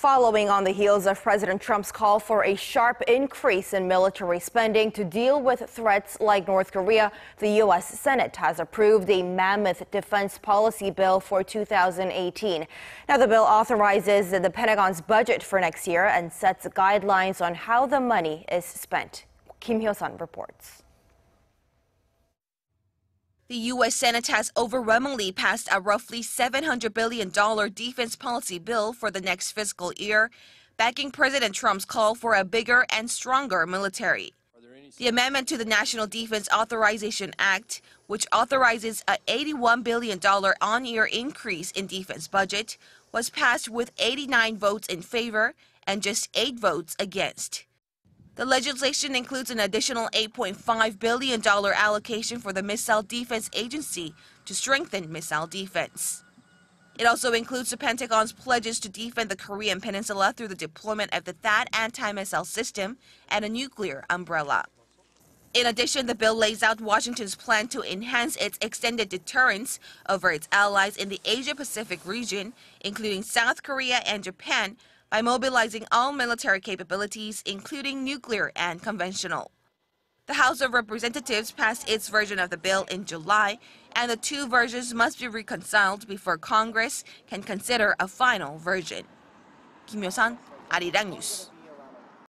following on the heels of President Trump's call for a sharp increase in military spending to deal with threats like North Korea, the U.S. Senate has approved a mammoth defense policy bill for 2018. Now, the bill authorizes the Pentagon's budget for next year and sets guidelines on how the money is spent. Kim Hyo-sun reports. The U.S. Senate has overwhelmingly passed a roughly $700 billion defense policy bill for the next fiscal year, backing President Trump's call for a bigger and stronger military. The amendment to the National Defense Authorization Act, which authorizes a $81 billion on-year increase in defense budget, was passed with 89 votes in favor and just 8 votes against. The legislation includes an additional $8.5 billion allocation for the Missile Defense Agency to strengthen missile defense. It also includes the Pentagon's pledges to defend the Korean Peninsula through the deployment of the THAAD anti-missile system and a nuclear umbrella. In addition, the bill lays out Washington's plan to enhance its extended deterrence over its allies in the Asia-Pacific region, including South Korea and Japan, by mobilizing all military capabilities, including nuclear and conventional. The House of Representatives passed its version of the bill in July, and the two versions must be reconciled before Congress can consider a final version. Kim Hyo-sun, Arirang News.